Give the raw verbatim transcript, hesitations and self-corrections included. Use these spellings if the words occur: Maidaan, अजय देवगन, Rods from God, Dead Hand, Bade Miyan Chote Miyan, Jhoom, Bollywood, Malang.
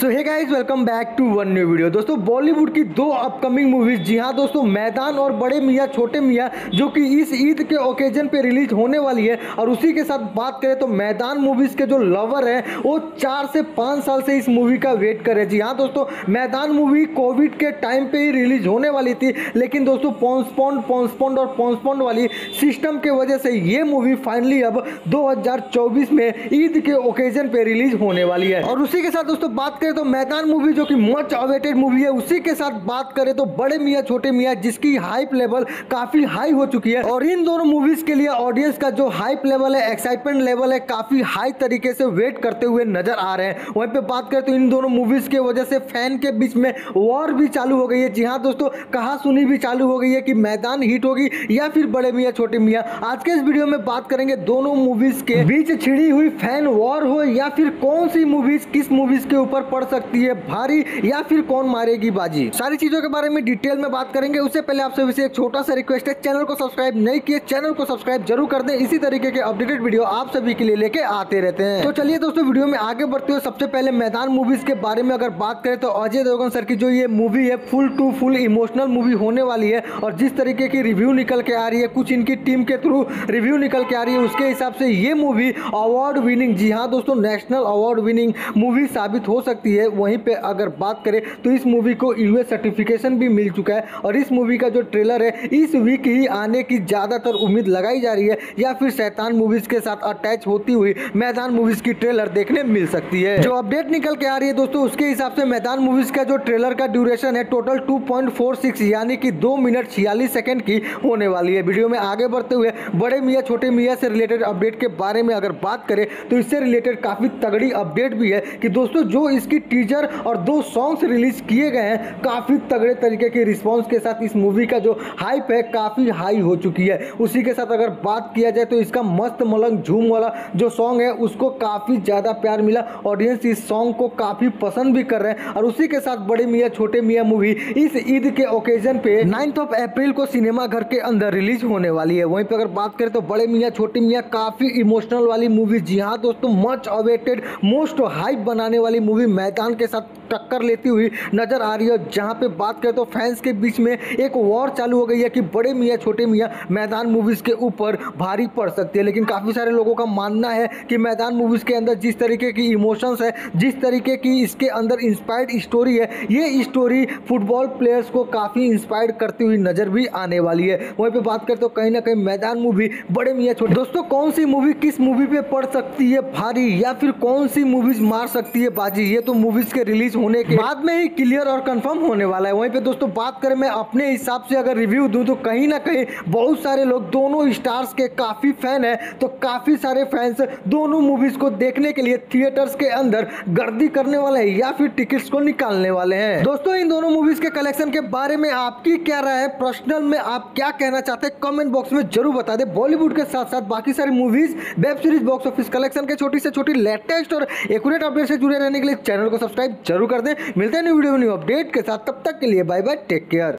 So hey guys, welcome back to one new video. दोस्तों, बॉलीवुड की दो अपकमिंग मूवीज़, जी हाँ दोस्तों, मैदान और बड़े मियाँ छोटे मियाँ, जो कि इस ईद के ओकेजन पे रिलीज होने वाली है। और उसी के साथ बात करें तो मैदान मूवीज़ के जो लवर हैं वो चार से पाँच साल से इस मूवी का वेट कर रहे हैं। जी हाँ दोस्तों, मैदान मूवी कोविड के टाइम पर ही रिलीज होने वाली थी, लेकिन दोस्तों पोस्टपोन पोस्टपोन और पोस्टपोन वाली सिस्टम के वजह से ये मूवी फाइनली अब दो हज़ार चौबीस में ईद के ओकेजन पर रिलीज होने वाली है। और उसी के साथ दोस्तों बात तो मैदान मूवी जो कि मच अवेटेड मूवी है, उसी के साथ बात करें तो बड़े मियाँ छोटे मियाँ, जिसकी हाइप लेवल काफी हाई हो चुकी है। और इन दोनों मूवीज के लिए ऑडियंस का जो हाइप लेवल है, एक्साइटमेंट लेवल है, काफी हाई तरीके से वेट करते हुए नजर आ रहे हैं। वहीं पे बात करें तो इन दोनों मूवीज के वजह से फैन के बीच में वॉर भी चालू हो गई है। जी हाँ दोस्तों, कहा सुनी भी चालू हो गई है कि मैदान हिट होगी या फिर बड़े मियाँ छोटे मियाँ। आज के इस वीडियो में बात करेंगे दोनों मूवीज के बीच छिड़ी हुई फैन वॉर हो या फिर कौन सी मूवीज किस मूवीज के ऊपर पड़ सकती है भारी या फिर कौन मारेगी बाजी, सारी चीजों के बारे में डिटेल में बात करेंगे। उससे पहले आप सभी से एक छोटा सा रिक्वेस्ट है, चैनल को सब्सक्राइब नहीं किए चैनल को सब्सक्राइब जरूर कर दें। इसी तरीके के अपडेटेड वीडियो आप सभी के लिए लेके आते रहते हैं। तो चलिए दोस्तों, वीडियो में आगे बढ़ते हुए सबसे पहले मैदान मूवीज के बारे में अगर बात करें तो अजय देवगन सर की जो ये मूवी है full to full emotional movie होने वाली है। और जिस तरीके की रिव्यू निकल के आ रही है, कुछ इनकी टीम के थ्रू रिव्यू निकल के आ रही है, उसके हिसाब से ये मूवी अवार्ड विनिंग, जी हाँ दोस्तों, नेशनल अवार्ड विनिंग मूवी साबित हो सकती है। वहीं पे अगर बात करें तो इस मूवी को यूएस सर्टिफिकेशन भी मिल चुका है। और इस मूवी का जो ट्रेलर है इस वीक ही आने की ज़्यादातर उम्मीद लगाई जा रही है, या फिर शैतान मूवीज़ के साथ अटैच होती हुई मैदान मूवीज़ की ट्रेलर देखने मिल सकती है। जो अपडेट निकल के आ रही है दोस्तों, उसके हिसाब से मैदान मूवीज़ का जो ट्रेलर का ड्यूरेशन है total two point four six यानी कि दो मिनट छियालीस सेकेंड की होने वाली है। वीडियो में आगे बढ़ते हुए बड़े मियाँ छोटे मियाँ से रिलेटेड अपडेट के बारे में अगर बात करें तो इससे रिलेटेड काफ़ी तगड़ी अपडेट भी है कि दोस्तों जो इसकी टीजर और दो सॉन्ग्स रिलीज किए गए हैं, काफ़ी तगड़े तरीके के रिस्पांस के साथ इस मूवी का जो हाइप है काफ़ी हाई हो चुकी है। उसी के साथ अगर बात किया जाए तो इसका मस्त मलंग झूम वाला जो सॉन्ग है उसको काफ़ी ज़्यादा प्यार मिला, ऑडियंस इस सॉन्ग को काफ़ी पसंद भी कर रहे हैं। और उसी के साथ बड़े मियाँ छोटे मियाँ मूवी इस ईद के ओकेजन पे नाइन्थ ऑफ अप्रैल को सिनेमाघर के अंदर रिलीज होने वाली है। वहीं पर अगर बात करें तो बड़े मियाँ छोटे मियाँ काफ़ी इमोशनल वाली मूवी, जी हाँ दोस्तों, मच अवेटेड मोस्ट हाइप बनाने वाली मूवी मैदान के साथ टक्कर लेती हुई नजर आ रही है। जहां पे बात करें तो फैंस के बीच में एक वॉर चालू हो गई है कि बड़े मियाँ छोटे मियाँ मैदान मूवीज़ के ऊपर भारी पड़ सकती है। लेकिन काफ़ी सारे लोगों का मानना है कि मैदान मूवीज़ के अंदर जिस तरीके की इमोशंस है, जिस तरीके की इसके अंदर इंस्पायर्ड स्टोरी है, ये स्टोरी फुटबॉल प्लेयर्स को काफ़ी इंस्पायर्ड करती हुई नज़र भी आने वाली है। वहीं पर बात करें तो कहीं ना कहीं मैदान मूवी बड़े मियाँ छोटे, दोस्तों कौन सी मूवी किस मूवी पर पड़ सकती है भारी या फिर कौन सी मूवीज़ मार सकती है बाजी, ये तो मूवीज़ के रिलीज होने के बाद में ही क्लियर और कंफर्म होने वाला है। वहीं पे दोस्तों बात करें, मैं अपने हिसाब से अगर रिव्यू दूं तो कहीं ना कहीं बहुत सारे लोग दोनों स्टार्स के काफ़ी फैन हैं, तो काफ़ी सारे फैंस दोनों मूवीज़ को देखने के लिए थिएटर्स के अंदर गर्दी करने वाले हैं या फिर टिकट्स को निकालने वाले हैं। दोस्तों, इन दोनों मूवीज़ के कलेक्शन के बारे में आपकी क्या राय है, पर्सनल में आप क्या कहना चाहते हैं, कमेंट बॉक्स में जरूर बता दें। बॉलीवुड के साथ साथ बाकी सारी movies, web series, box office collection के छोटी से छोटी लेटेस्ट और एक्यूरेट अपडेट से जुड़े रहने के लिए चैनल को सब्सक्राइब जरूर कर दें। मिलते हैं न्यू वीडियो में न्यू अपडेट के साथ, तब तक के लिए बाय बाय, टेक केयर।